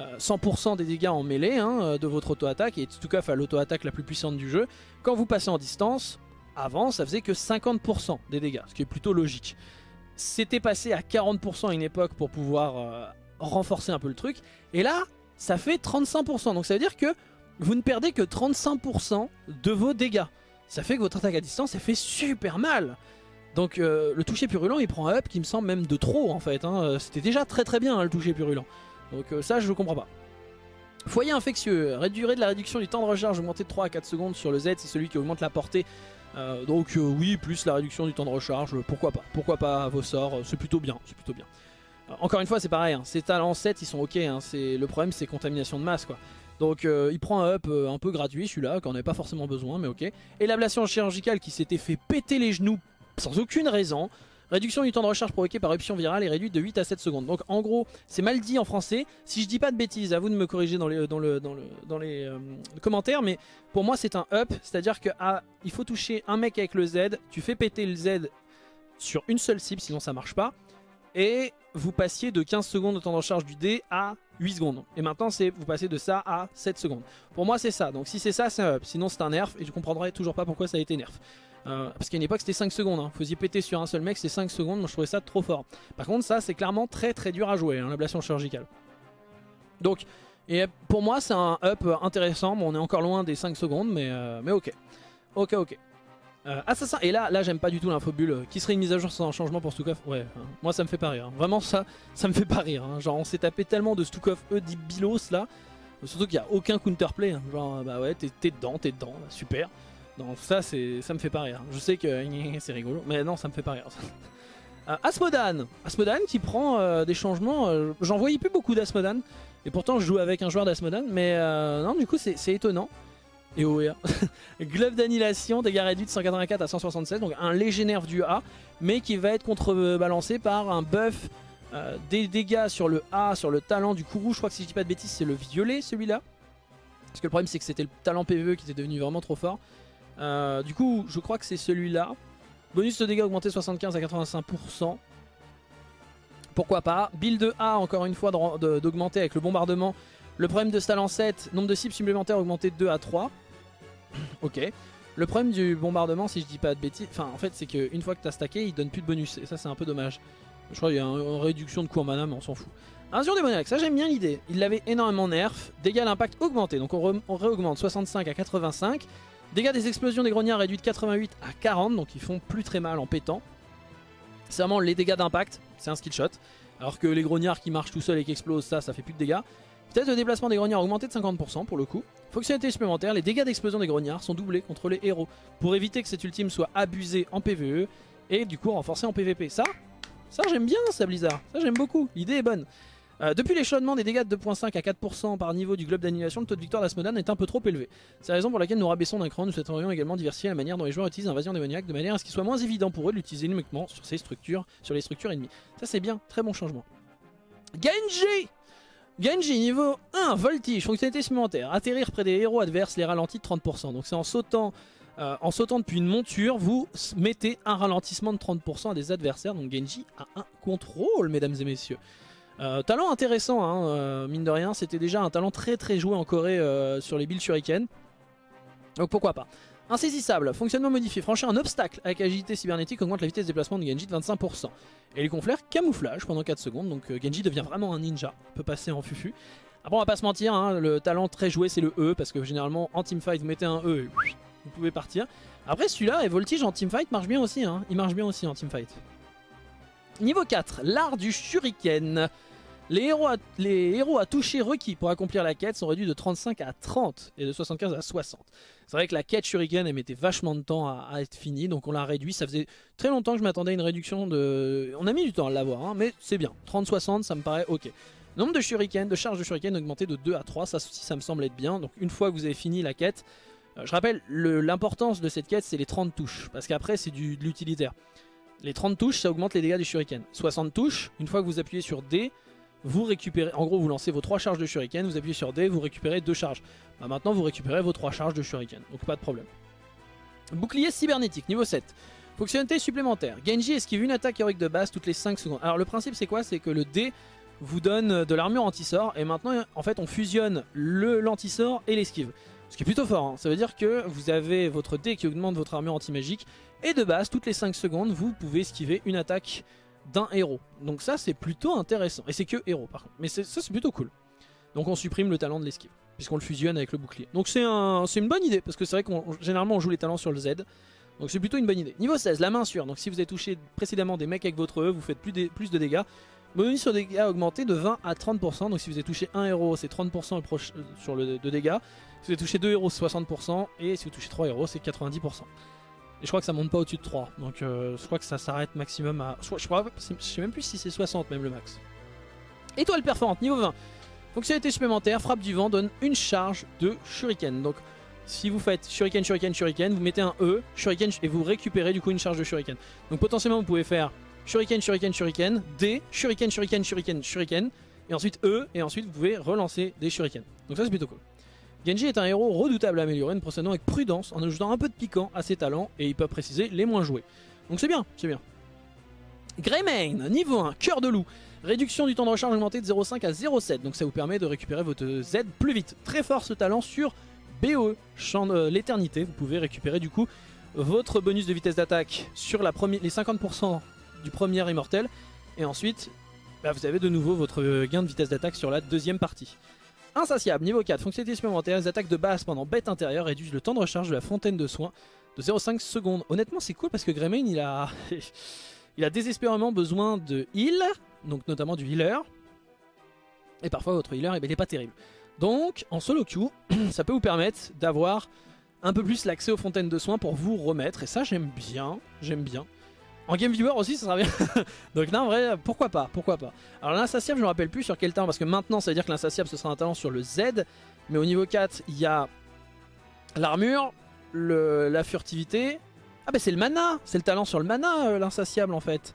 Euh, cent pour cent des dégâts en mêlée hein, de votre auto-attaque. Et Stukov a l'auto-attaque la plus puissante du jeu. Quand vous passez en distance, avant ça faisait que cinquante pour cent des dégâts. Ce qui est plutôt logique. C'était passé à quarante pour cent à une époque pour pouvoir euh, renforcer un peu le truc. Et là... ça fait trente-cinq pour cent, donc ça veut dire que vous ne perdez que trente-cinq pour cent de vos dégâts. Ça fait que votre attaque à distance, ça fait super mal. Donc euh, le toucher purulent, il prend un up qui me semble même de trop en fait. Hein. C'était déjà très très bien hein, le toucher purulent. Donc euh, ça, je ne comprends pas. Foyer infectieux, durée de la réduction du temps de recharge augmentée de trois à quatre secondes sur le Z, c'est celui qui augmente la portée. Euh, donc euh, oui, plus la réduction du temps de recharge, pourquoi pas. Pourquoi pas vos sorts, c'est plutôt bien, c'est plutôt bien. Encore une fois c'est pareil, hein. Ces talents sept ils sont ok, hein. Le problème c'est contamination de masse quoi. Donc euh, il prend un up euh, un peu gratuit celui-là, qu'on n'avait pas forcément besoin mais ok. Et l'ablation chirurgicale qui s'était fait péter les genoux sans aucune raison. Réduction du temps de recharge provoqué par éruption virale est réduite de huit à sept secondes. Donc en gros c'est mal dit en français, si je dis pas de bêtises à vous de me corriger dans les, dans le, dans le, dans les euh, commentaires. Mais pour moi c'est un up, c'est à dire que ah, il faut toucher un mec avec le Z, tu fais péter le Z sur une seule cible sinon ça marche pas. Et vous passiez de quinze secondes de temps de recharge du dé à huit secondes. Et maintenant, c'est vous passez de ça à sept secondes. Pour moi, c'est ça. Donc si c'est ça, c'est un up. Sinon, c'est un nerf. Et je comprendrai toujours pas pourquoi ça a été nerf. Euh, parce qu'à une époque, c'était cinq secondes. Hein. Vous faisiez péter sur un seul mec, c'était cinq secondes. Moi, je trouvais ça trop fort. Par contre, ça, c'est clairement très très dur à jouer, hein, l'ablation chirurgicale. Donc, et pour moi, c'est un up intéressant. Bon, on est encore loin des cinq secondes, mais, euh, mais ok. Ok, ok. Euh, assassin, et là, là j'aime pas du tout l'infobule. Euh, qui serait une mise à jour sans un changement pour Stukov? Ouais, hein. Moi ça me fait pas rire. Hein. Vraiment, ça, ça me fait pas rire. Hein. Genre, on s'est tapé tellement de Stukov E Bilos là. Surtout qu'il n'y a aucun counterplay. Hein. Genre, bah ouais, t'es dedans, t'es dedans, bah, super. Donc, ça, ça me fait pas rire. Je sais que c'est rigolo, mais non, ça me fait pas rire. euh, Asmodan Asmodan qui prend euh, des changements. Euh, J'en voyais plus beaucoup d'Asmodan. Et pourtant, je joue avec un joueur d'Asmodan. Mais euh, non, du coup, c'est étonnant. Et O E A. Glove d'annihilation, dégâts réduits de cent quatre-vingt-quatre à cent soixante-seize, donc un léger nerf du A, mais qui va être contrebalancé par un buff euh, des dégâts sur le A, sur le talent du Kourou. Je crois que si je dis pas de bêtises, c'est le violet celui-là. Parce que le problème, c'est que c'était le talent P V E qui était devenu vraiment trop fort. Euh, du coup, je crois que c'est celui-là. Bonus de dégâts augmenté soixante-quinze à quatre-vingt-cinq pour cent. Pourquoi pas. Build A, encore une fois, d'augmenter avec le bombardement. Le problème de ce talent sept, nombre de cibles supplémentaires augmenté de deux à trois. Ok. Le problème du bombardement, si je dis pas de bêtises, enfin en fait c'est qu'une fois que t'as stacké, il donne plus de bonus. Et ça c'est un peu dommage. Je crois qu'il y a une réduction de coût en mana, mais on s'en fout. Injure démoniaque, ça j'aime bien l'idée. Il l'avait énormément nerf. Dégâts à l'impact augmenté, donc on, on réaugmente soixante-cinq à quatre-vingt-cinq. Dégâts des explosions des grognards réduits de quatre-vingt-huit à quarante, donc ils font plus très mal en pétant. C'est vraiment les dégâts d'impact, c'est un skill shot. Alors que les grognards qui marchent tout seuls et qui explosent, ça, ça fait plus de dégâts. Vitesse de déplacement des grognards augmentée de cinquante pour cent pour le coup. Fonctionnalité supplémentaire, les dégâts d'explosion des grognards sont doublés contre les héros pour éviter que cet ultime soit abusé en P V E et du coup renforcé en P V P. Ça, ça j'aime bien ça Blizzard, ça j'aime beaucoup, l'idée est bonne. Euh, depuis l'échelonnement des dégâts de deux virgule cinq à quatre pour cent par niveau du globe d'annihilation, le taux de victoire d'Asmodan est un peu trop élevé. C'est la raison pour laquelle nous rabaissons d'un cran, nous souhaiterions également diversifier la manière dont les joueurs utilisent l'invasion démoniaque de manière à ce qu'il soit moins évident pour eux de l'utiliser uniquement sur, ces structures, sur les structures ennemies. Ça c'est bien, très bon changement. Genji Genji niveau un, voltige, fonctionnalité supplémentaire, atterrir près des héros adverses les ralentit de trente pour cent. Donc c'est en sautant euh, en sautant depuis une monture, vous mettez un ralentissement de trente pour cent à des adversaires. Donc Genji a un contrôle, mesdames et messieurs. Euh, talent intéressant, hein, euh, mine de rien, c'était déjà un talent très très joué en Corée euh, sur les builds shuriken. Donc pourquoi pas. Insaisissable, fonctionnement modifié, franchir un obstacle avec agilité cybernétique augmente la vitesse de déplacement de Genji de vingt-cinq pour cent. Et les conflères camouflage pendant quatre secondes, donc euh, Genji devient vraiment un ninja, peut passer en fufu. Après on va pas se mentir, hein, le talent très joué c'est le E, parce que généralement en teamfight vous mettez un E et vous pouvez partir. Après celui-là et voltige en teamfight marche bien aussi, hein, il marche bien aussi en teamfight. Niveau quatre, l'art du shuriken. Les héros, à, les héros à toucher requis pour accomplir la quête sont réduits de trente-cinq à trente et de soixante-quinze à soixante. C'est vrai que la quête shuriken elle mettait vachement de temps à, à être finie, donc on l'a réduit. Ça faisait très longtemps que je m'attendais à une réduction de... On a mis du temps à l'avoir, hein, mais c'est bien. trente à soixante ça me paraît ok. Nombre de shuriken, de charge de shuriken augmenté de deux à trois, ça aussi ça me semble être bien. Donc une fois que vous avez fini la quête, euh, je rappelle l'importance de cette quête c'est les trente touches, parce qu'après c'est de l'utilitaire. Les trente touches ça augmente les dégâts du shuriken. soixante touches, une fois que vous appuyez sur D, vous récupérez, en gros vous lancez vos trois charges de shuriken, vous appuyez sur D, vous récupérez deux charges. Bah maintenant vous récupérez vos trois charges de shuriken, donc pas de problème. Bouclier cybernétique, niveau sept. Fonctionnalité supplémentaire, Genji esquive une attaque héroïque de base toutes les cinq secondes. Alors le principe c'est quoi? C'est que le D vous donne de l'armure anti-sort et maintenant en fait on fusionne l'anti-sort et l'esquive. Ce qui est plutôt fort, hein. Ça veut dire que vous avez votre D qui augmente votre armure anti-magique et de base toutes les cinq secondes vous pouvez esquiver une attaque d'un héros, donc ça c'est plutôt intéressant et c'est que héros par contre, mais ça c'est plutôt cool. Donc on supprime le talent de l'esquive puisqu'on le fusionne avec le bouclier, donc c'est un, une bonne idée parce que c'est vrai qu'on généralement on joue les talents sur le Z, donc c'est plutôt une bonne idée. Niveau seize, la main sûre, donc si vous avez touché précédemment des mecs avec votre E vous faites plus de, plus de dégâts, bonus sur dégâts augmenté de vingt à trente pour cent, donc si vous avez touché un héros c'est trente pour cent sur le de dégâts, si vous avez touché deux héros c'est soixante pour cent et si vous touchez trois héros c'est quatre-vingt-dix pour cent. Et je crois que ça monte pas au-dessus de trois, donc euh, je crois que ça s'arrête maximum à... Je, crois, je sais même plus si c'est soixante même le max. Étoile perforante, niveau vingt. Fonctionnalité supplémentaire, frappe du vent donne une charge de shuriken. Donc si vous faites shuriken, shuriken, shuriken, vous mettez un E, shuriken, et vous récupérez du coup une charge de shuriken. Donc potentiellement vous pouvez faire shuriken, shuriken, shuriken, D, shuriken, shuriken, shuriken, shuriken, et ensuite E, et ensuite vous pouvez relancer des shurikens. Donc ça c'est plutôt cool. Genji est un héros redoutable à améliorer, nous procédons avec prudence en ajoutant un peu de piquant à ses talents et il peut préciser les moins joués. Donc c'est bien, c'est bien. Greymane, niveau un, cœur de loup. Réduction du temps de recharge augmenté de zéro virgule cinq à zéro virgule sept, donc ça vous permet de récupérer votre Z plus vite. Très fort ce talent sur B O E, champ de l'éternité. Vous pouvez récupérer du coup votre bonus de vitesse d'attaque sur la première, les cinquante pour cent du premier immortel. Et ensuite, bah, vous avez de nouveau votre gain de vitesse d'attaque sur la deuxième partie. Insatiable, niveau quatre, fonctionnalité supplémentaire, les attaques de base pendant bête intérieure réduisent le temps de recharge de la fontaine de soins de zéro virgule cinq secondes. Honnêtement c'est cool parce que Greymane il a il a désespérément besoin de heal, donc notamment du healer. Et parfois votre healer eh bien, il n'est pas terrible. Donc en solo queue, ça peut vous permettre d'avoir un peu plus l'accès aux fontaines de soins pour vous remettre. Et ça j'aime bien, j'aime bien. En game viewer aussi ça sera bien. Donc là en vrai pourquoi pas, pourquoi pas. Alors l'insatiable je me rappelle plus sur quel talent, parce que maintenant ça veut dire que l'insatiable ce sera un talent sur le Z. Mais au niveau quatre il y a l'armure, la furtivité. Ah bah c'est le mana, c'est le talent sur le mana euh, l'insatiable en fait.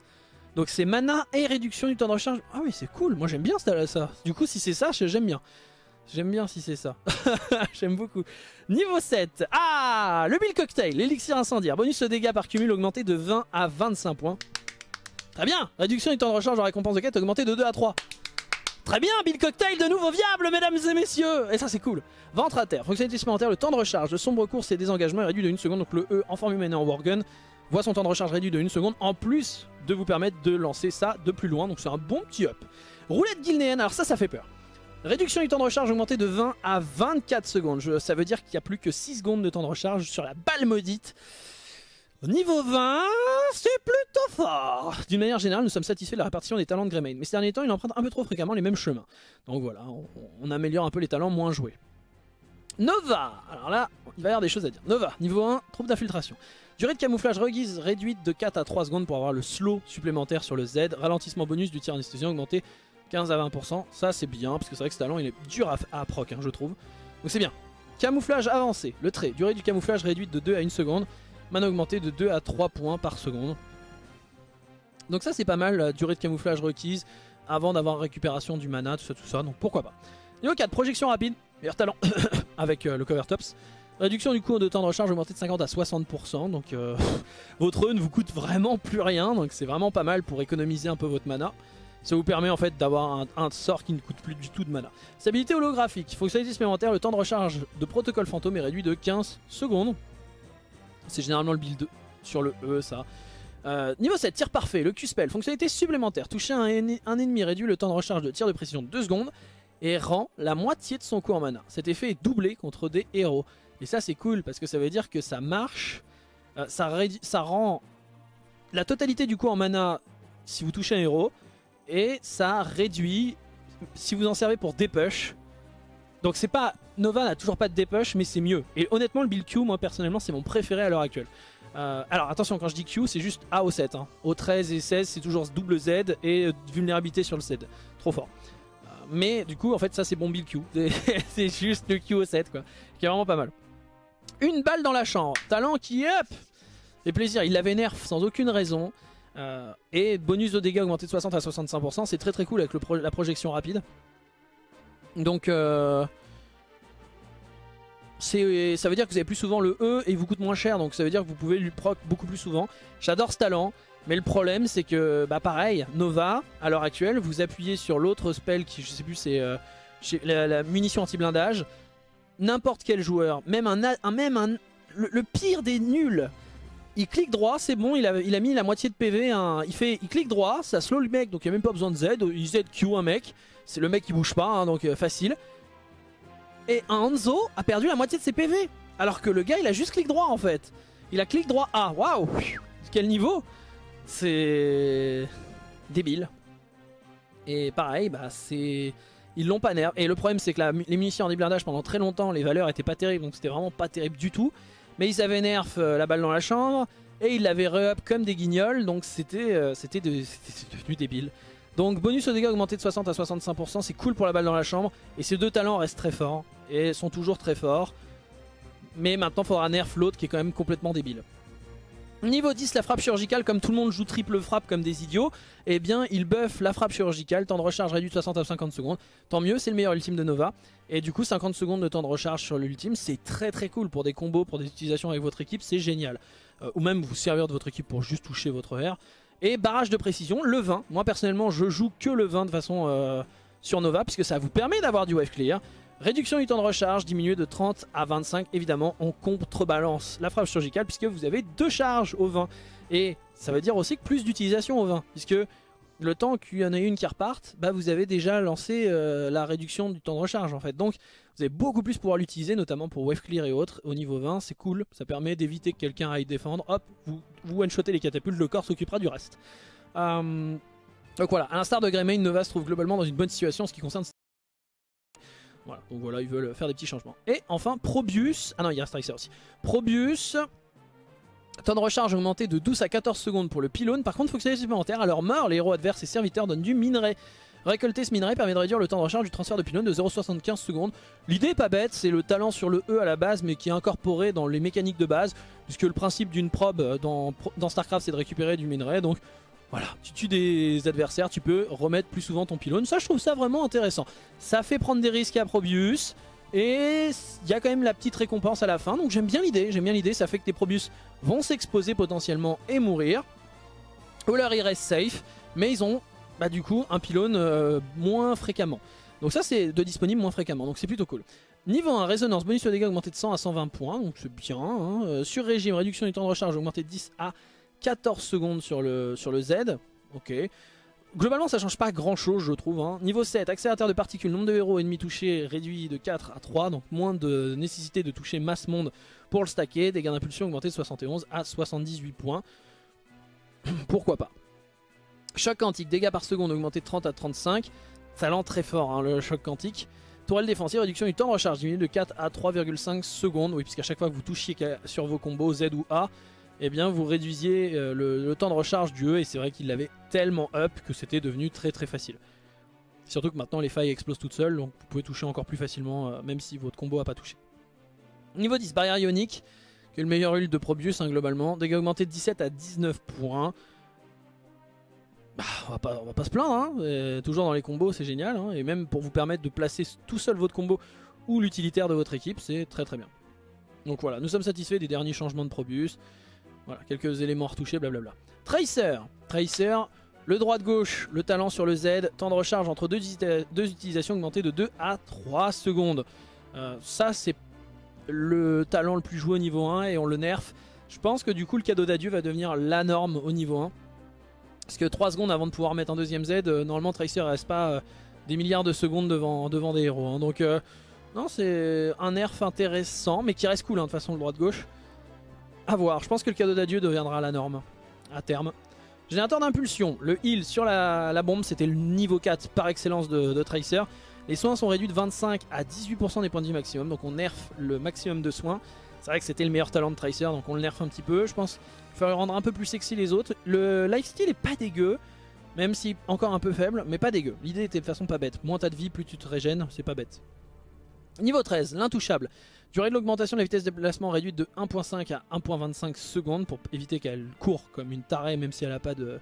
Donc c'est mana et réduction du temps de recharge. Ah oui c'est cool, moi j'aime bien ça, ça. Du coup si c'est ça j'aime bien. J'aime bien si c'est ça, j'aime beaucoup. Niveau sept, ah le build cocktail, l'élixir incendiaire, bonus de dégâts par cumul augmenté de vingt à vingt-cinq points. Très bien. Réduction du temps de recharge en récompense de quête augmentée de deux à trois. Très bien, Bill Cocktail de nouveau viable, mesdames et messieurs. Et ça, c'est cool. Ventre à terre, fonctionnalité supplémentaire, le temps de recharge de sombre course et désengagement est réduit de une seconde. Donc le E en forme humaine et en Worgen voit son temps de recharge réduit de une seconde, en plus de vous permettre de lancer ça de plus loin. Donc c'est un bon petit up. Roulette guilnéenne, alors ça, ça fait peur. Réduction du temps de recharge augmentée de vingt à vingt-quatre secondes. Je, ça veut dire qu'il n'y a plus que six secondes de temps de recharge sur la balle maudite. Au niveau vingt, c'est plutôt fort. D'une manière générale, nous sommes satisfaits de la répartition des talents de Greymane. Mais ces derniers temps, il emprunte un peu trop fréquemment les mêmes chemins. Donc voilà, on, on améliore un peu les talents moins joués. Nova. Alors là, il va y avoir des choses à dire. Nova, niveau un, troupe d'infiltration. Durée de camouflage reguise réduite de quatre à trois secondes pour avoir le slow supplémentaire sur le Z. Ralentissement bonus du tir anesthésiant augmenté quinze à vingt pour cent. Ça, c'est bien, parce que c'est vrai que ce talent, il est dur à, à proc, hein, je trouve. Donc c'est bien. Camouflage avancé. Le trait. Durée du camouflage réduite de deux à une seconde. Mana augmentée de deux à trois points par seconde. Donc ça c'est pas mal, la durée de camouflage requise avant d'avoir récupération du mana, tout ça, tout ça, donc pourquoi pas. Niveau quatre, projection rapide, meilleur talent avec euh, le cover tops. Réduction du coût de temps de recharge augmentée de cinquante à soixante pour cent, donc euh, votre E ne vous coûte vraiment plus rien, donc c'est vraiment pas mal pour économiser un peu votre mana. Ça vous permet en fait d'avoir un, un sort qui ne coûte plus du tout de mana. Stabilité holographique, fonctionnalité supplémentaire, le temps de recharge de protocole fantôme est réduit de quinze secondes. C'est généralement le build sur le E, ça. Euh, niveau sept, tir parfait, le Q-Spell, fonctionnalité supplémentaire. Toucher un, enne un ennemi réduit le temps de recharge de tir de précision de deux secondes et rend la moitié de son coût en mana. Cet effet est doublé contre des héros. Et ça, c'est cool parce que ça veut dire que ça marche. Euh, ça, ça rend la totalité du coût en mana si vous touchez un héros. Et ça réduit si vous en servez pour des push. Donc c'est pas... Nova n'a toujours pas de dépush, mais c'est mieux. Et honnêtement, le build Q, moi personnellement, c'est mon préféré à l'heure actuelle. Euh, alors attention, quand je dis Q, c'est juste A au sept. Hein. Au treize et seize, c'est toujours double Z et euh, vulnérabilité sur le Z. Trop fort. Euh, mais du coup, en fait, ça c'est bon build Q. C'est juste le Q au sept, quoi. Qui est vraiment pas mal. Une balle dans la chambre. Talent qui up. Fait plaisir. Il l'avait nerf sans aucune raison. Euh, et bonus de dégâts augmenté de soixante à soixante-cinq pour cent. C'est très très cool avec le pro la projection rapide. Donc euh, ça veut dire que vous avez plus souvent le E et il vous coûte moins cher, donc ça veut dire que vous pouvez lui proc beaucoup plus souvent. J'adore ce talent, mais le problème c'est que bah pareil, Nova à l'heure actuelle, vous appuyez sur l'autre spell qui, je sais plus, c'est euh, la, la munition anti-blindage. N'importe quel joueur, même un, un, même un le, le pire des nuls, il clique droit, c'est bon, il a, il a mis la moitié de P V, hein, il, fait, il clique droit, ça slow le mec, donc il n'y a même pas besoin de Z, il Z Q un mec, c'est le mec qui bouge pas, hein, donc euh, facile. Et un Hanzo a perdu la moitié de ses P V, alors que le gars il a juste clic droit en fait. Il a clic droit A, waouh, quel niveau. C'est débile. Et pareil, bah c'est... Ils l'ont pas nerf, et le problème c'est que la, les munitions en déblindage pendant très longtemps, les valeurs étaient pas terribles, donc c'était vraiment pas terrible du tout. Mais ils avaient nerf euh, la balle dans la chambre et ils l'avaient re-up comme des guignols, donc c'était euh, c'était de, devenu débile. Donc bonus aux dégâts augmenté de soixante à soixante-cinq pour cent, c'est cool pour la balle dans la chambre. Et ces deux talents restent très forts et sont toujours très forts. Mais maintenant il faudra nerf l'autre qui est quand même complètement débile. Niveau dix, la frappe chirurgicale, comme tout le monde joue triple frappe comme des idiots, eh bien il buff la frappe chirurgicale, temps de recharge réduit de soixante à cinquante secondes, tant mieux, c'est le meilleur ultime de Nova, et du coup cinquante secondes de temps de recharge sur l'ultime, c'est très très cool pour des combos, pour des utilisations avec votre équipe, c'est génial, euh, ou même vous servir de votre équipe pour juste toucher votre R, et barrage de précision, le vingt, moi personnellement je joue que le vingt de façon euh, sur Nova, puisque ça vous permet d'avoir du wave clear. Réduction du temps de recharge diminué de trente à vingt-cinq, évidemment on contrebalance la frappe chirurgicale puisque vous avez deux charges au vingt. Et ça veut dire aussi que plus d'utilisation au vingt, puisque le temps qu'il y en ait une qui reparte, bah vous avez déjà lancé euh, la réduction du temps de recharge en fait. Donc vous allez beaucoup plus pouvoir l'utiliser, notamment pour wave clear et autres, au niveau vingt, c'est cool. Ça permet d'éviter que quelqu'un aille défendre, hop, vous, vous one-shotez les catapultes, le corps s'occupera du reste. Euh, donc voilà, à l'instar de Greymane, Nova se trouve globalement dans une bonne situation en ce qui concerne... Voilà, donc voilà, ils veulent faire des petits changements. Et enfin, Probius. Ah non, il y a Tracer aussi. Probius. Temps de recharge augmenté de douze à quatorze secondes pour le pylône. Par contre, fonctionnalité supplémentaire. À leur mort, les héros adverses et serviteurs donnent du minerai. Récolter ce minerai permet de réduire le temps de recharge du transfert de pylône de zéro virgule soixante-quinze secondes. L'idée est pas bête, c'est le talent sur le E à la base, mais qui est incorporé dans les mécaniques de base. Puisque le principe d'une probe dans, dans StarCraft, c'est de récupérer du minerai. Donc voilà, tu tues des adversaires, tu peux remettre plus souvent ton pylône. Ça, je trouve ça vraiment intéressant. Ça fait prendre des risques à Probius. Et il y a quand même la petite récompense à la fin. Donc j'aime bien l'idée, j'aime bien l'idée. Ça fait que tes Probius vont s'exposer potentiellement et mourir. Oler il reste safe, mais ils ont bah, du coup un pylône euh, moins fréquemment. Donc ça c'est de disponible moins fréquemment, donc c'est plutôt cool. Niveau un, résonance, bonus de dégâts augmenté de cent à cent vingt points, donc c'est bien. Hein. Euh, sur régime, réduction du temps de recharge augmenté de dix à quatorze secondes sur le, sur le Z. Ok. Globalement ça change pas grand chose je trouve. Hein. Niveau sept, accélérateur de particules, nombre de héros ennemis touchés réduit de quatre à trois, donc moins de nécessité de toucher masse monde pour le stacker. Dégâts d'impulsion augmentés de soixante et onze à soixante-dix-huit points. Pourquoi pas. Choc quantique, dégâts par seconde augmentés de trente à trente-cinq. Talent très fort hein, le choc quantique. Tourelle défensive, réduction du temps de recharge diminuée de quatre à trois virgule cinq secondes. Oui, puisqu'à chaque fois que vous touchiez sur vos combos Z ou A, eh bien vous réduisiez le, le temps de recharge du E, et c'est vrai qu'il l'avait tellement up que c'était devenu très très facile. Surtout que maintenant les failles explosent toutes seules, donc vous pouvez toucher encore plus facilement euh, même si votre combo n'a pas touché. Niveau dix, barrière ionique, qui est le meilleur ult de Probius hein, globalement. Dégâts augmentés de dix-sept à dix-neuf points. Bah, on, va pas, on va pas se plaindre, hein. Et toujours dans les combos c'est génial, hein. Et même pour vous permettre de placer tout seul votre combo ou l'utilitaire de votre équipe, c'est très très bien. Donc voilà, nous sommes satisfaits des derniers changements de Probius. Voilà, quelques éléments retouchés, blablabla. Tracer, Tracer, le droit-gauche, le talent sur le Z, temps de recharge entre deux, deux utilisations augmentées de deux à trois secondes. Euh, ça, c'est le talent le plus joué au niveau un et on le nerf. Je pense que du coup, le cadeau d'adieu va devenir la norme au niveau un. Parce que trois secondes avant de pouvoir mettre un deuxième Z, euh, normalement, Tracer reste pas euh, des milliards de secondes devant, devant des héros. Hein. Donc, euh, non, c'est un nerf intéressant, mais qui reste cool, hein, de toute façon, le droit-gauche. A voir, je pense que le cadeau d'adieu deviendra la norme à terme. Générateur d'impulsion, le heal sur la, la bombe, c'était le niveau quatre par excellence de, de Tracer. Les soins sont réduits de vingt-cinq à dix-huit pour cent des points de vie maximum, donc on nerf le maximum de soins. C'est vrai que c'était le meilleur talent de Tracer, donc on le nerf un petit peu. Je pense qu'il faudrait rendre un peu plus sexy les autres. Le lifesteal est pas dégueu, même si encore un peu faible, mais pas dégueu. L'idée était de façon pas bête. Moins t'as de vie, plus tu te régènes, c'est pas bête. Niveau treize, l'intouchable. Durée de l'augmentation de la vitesse de déplacement réduite de un virgule cinq à un virgule vingt-cinq secondes pour éviter qu'elle court comme une tarée même si elle n'a pas de,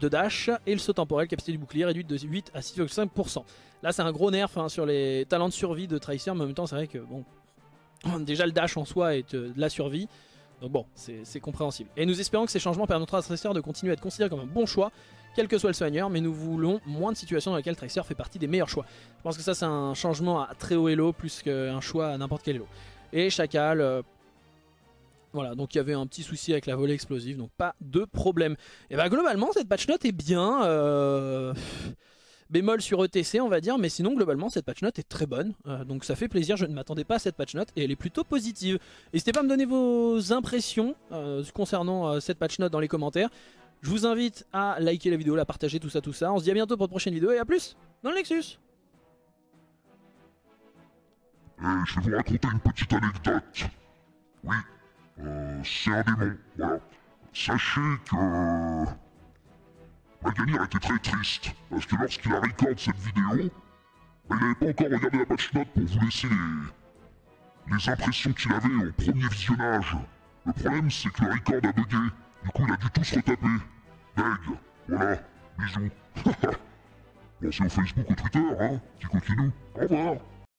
de dash. Et le saut temporel, capacité du bouclier réduite de huit à six virgule cinq pour cent. Là c'est un gros nerf hein, sur les talents de survie de Tracer, mais en même temps c'est vrai que bon, déjà le dash en soi est de la survie. Donc bon, c'est compréhensible. Et nous espérons que ces changements permettront à Tracer de continuer à être considéré comme un bon choix, quel que soit le soigneur, mais nous voulons moins de situations dans lesquelles Tracer fait partie des meilleurs choix. Je pense que ça c'est un changement à très haut elo plus qu'un choix à n'importe quel elo. Et Chacal, euh... voilà, donc il y avait un petit souci avec la volée explosive, donc pas de problème. Et bah globalement cette patch note est bien, euh... bémol sur E T C on va dire, mais sinon globalement cette patch note est très bonne, euh, donc ça fait plaisir, je ne m'attendais pas à cette patch note et elle est plutôt positive. N'hésitez pas à me donner vos impressions euh, concernant euh, cette patch note dans les commentaires. Je vous invite à liker la vidéo, la partager, tout ça, tout ça. On se dit à bientôt pour de prochaines vidéos et à plus dans le Nexus. Hey, je vais vous raconter une petite anecdote. Oui, euh, c'est un démon, voilà. Sachez que Malganir était très triste, parce que lorsqu'il a record cette vidéo, bah, il n'avait pas encore regardé la patch note pour vous laisser les, les impressions qu'il avait au premier visionnage. Le problème, c'est que le record a bugué. Du coup, il a dû tous retaper. Deg, voilà, bisous. Pensez au Facebook, au Twitter, hein, qui continue. Au revoir.